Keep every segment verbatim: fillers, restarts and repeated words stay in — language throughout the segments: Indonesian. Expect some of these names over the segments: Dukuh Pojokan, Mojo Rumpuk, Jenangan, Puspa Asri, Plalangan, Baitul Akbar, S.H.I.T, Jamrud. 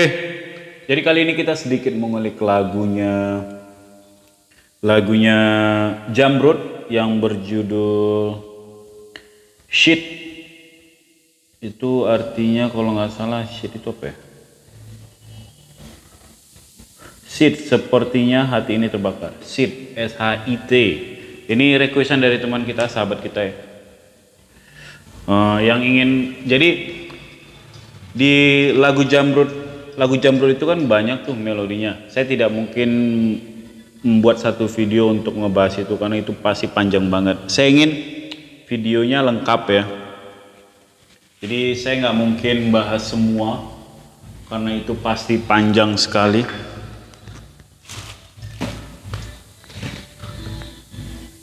Oke, jadi kali ini kita sedikit mengulik lagunya lagunya Jamrud yang berjudul S H I T. Itu artinya kalau nggak salah S H I T itu apa ya? S H I T, sepertinya hati ini terbakar. S H I T, S H I T. Ini requestan dari teman kita, sahabat kita ya. Uh, yang ingin, jadi di lagu Jamrud Lagu Jamrud itu kan banyak tuh melodinya. Saya tidak mungkin membuat satu video untuk ngebahas itu karena itu pasti panjang banget. Saya ingin videonya lengkap ya. Jadi saya nggak mungkin bahas semua karena itu pasti panjang sekali.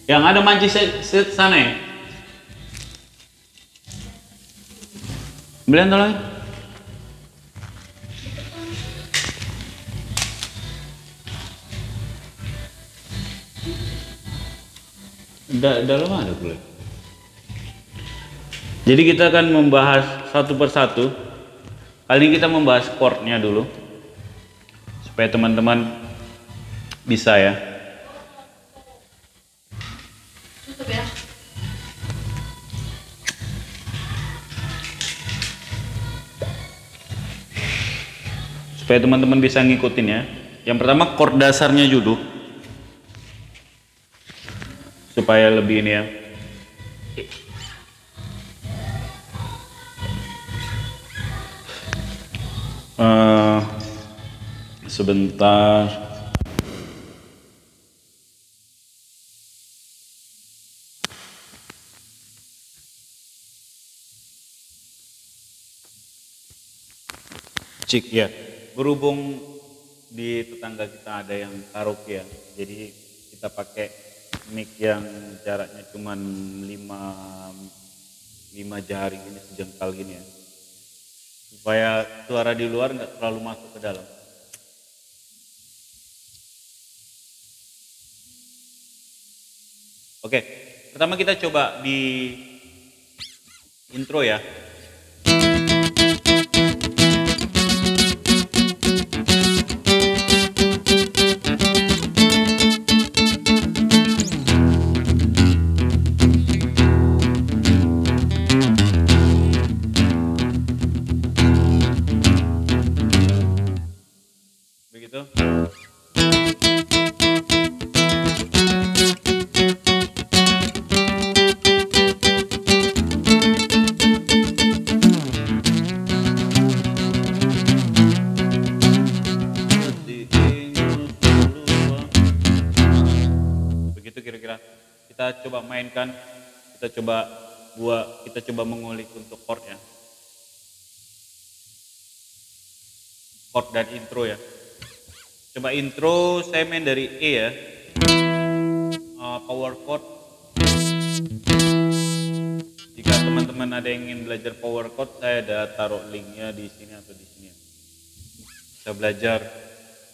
Yang ada manci sana ya. Belian tolong. Da, dalam ada boleh. Jadi kita akan membahas satu persatu. Kali ini kita membahas chordnya dulu, supaya teman-teman bisa ya. Tutup ya. Supaya teman-teman bisa ngikutin ya. Yang pertama chord dasarnya dulu, supaya lebih ini ya. Uh, sebentar. Cik ya. Berhubung di tetangga kita ada yang karaoke ya. Jadi kita pakai mic yang jaraknya cuma lima jari ini, sejengkal gini ya, supaya suara di luar nggak terlalu masuk ke dalam. Oke, pertama kita coba di intro ya. Coba mainkan, kita coba gua kita coba mengulik untuk chord ya, chord dan intro ya. Coba intro saya main dari E ya, uh, power chord. Jika teman-teman ada yang ingin belajar power chord, saya ada taruh linknya di sini atau di sini. Bisa belajar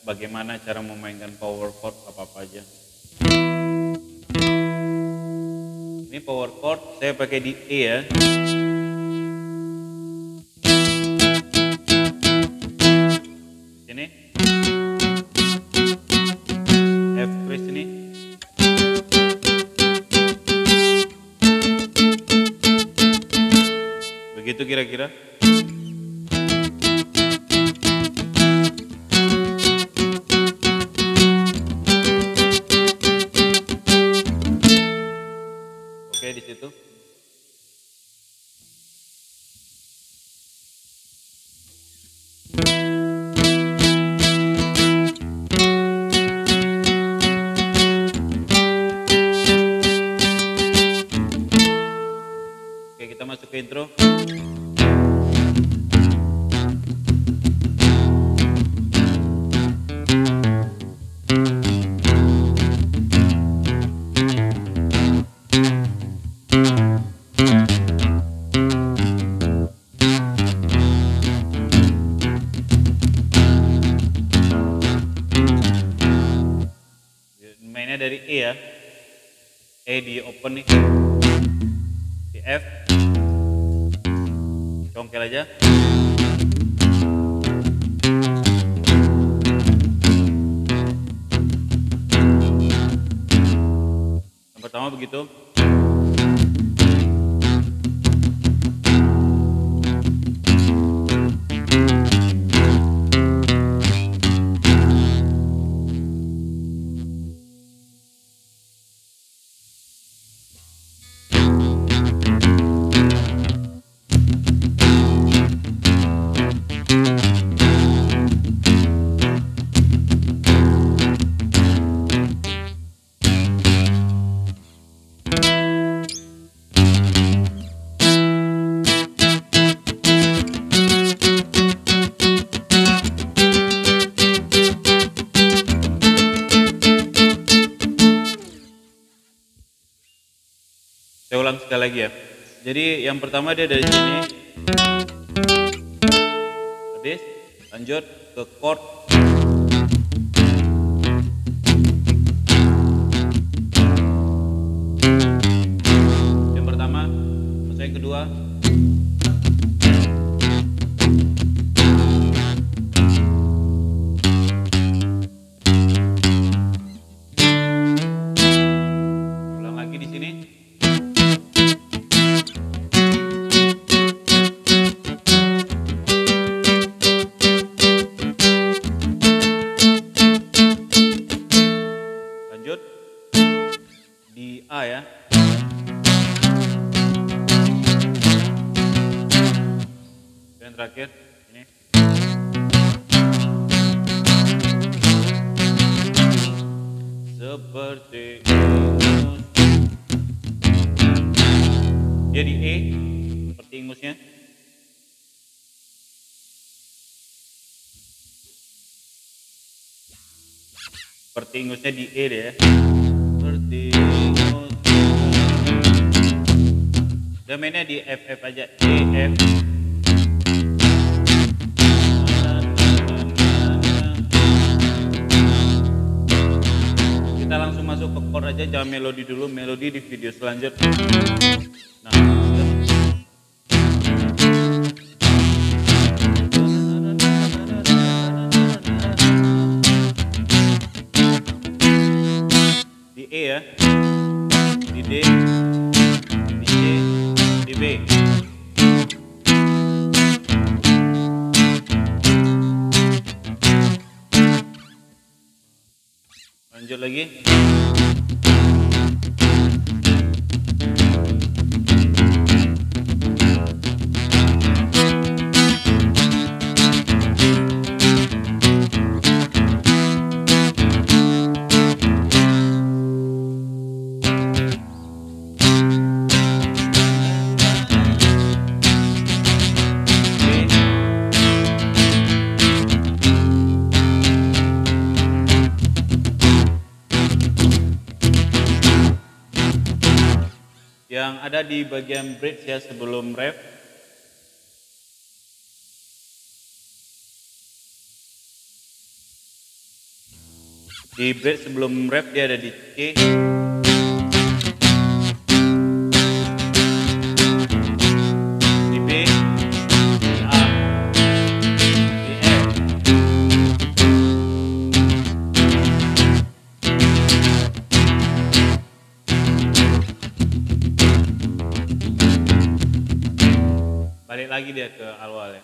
bagaimana cara memainkan power chord apa apa aja. Ini power chord saya pakai di E ya. Sini. F chord sini. Begitu kira-kira. Intro. Mainnya dari E ya, E di open nih, di F congkel aja. pertama begitu. Sekali lagi ya. Jadi yang pertama dia dari sini, habis lanjut ke chord, yang pertama, terus yang kedua, ulang lagi di sini. Terakhir ini. Seperti ingus. Jadi E seperti ingusnya. Seperti ingusnya di E deh ya. Seperti ingus. Dan mainnya di F F aja, E F. Kita langsung masuk ke chord aja, jangan melodi dulu, melodi di video selanjutnya. Nah, di E ya, di D, di C, di B. Lanjut lagi. Yang ada di bagian bridge ya sebelum ref. Di bridge sebelum ref dia ada di C. Di B. Di A. Di F. Balik lagi dia ke awal ya.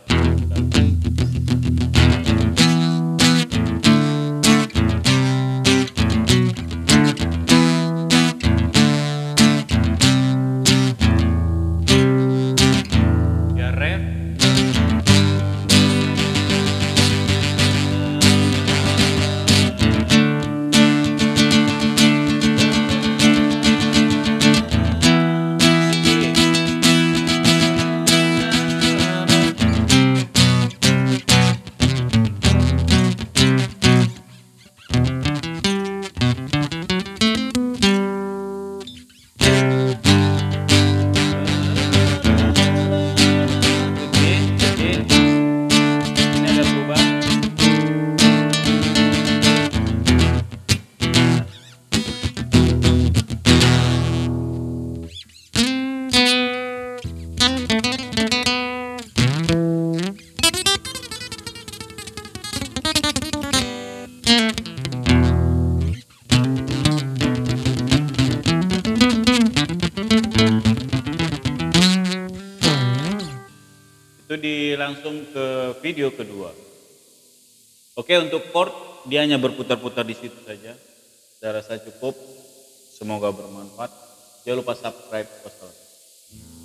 Ya ref. langsung ke video kedua. Oke, untuk chord dia hanya berputar-putar di situ saja. Saya rasa cukup. Semoga bermanfaat. Jangan lupa subscribe. Wassalam.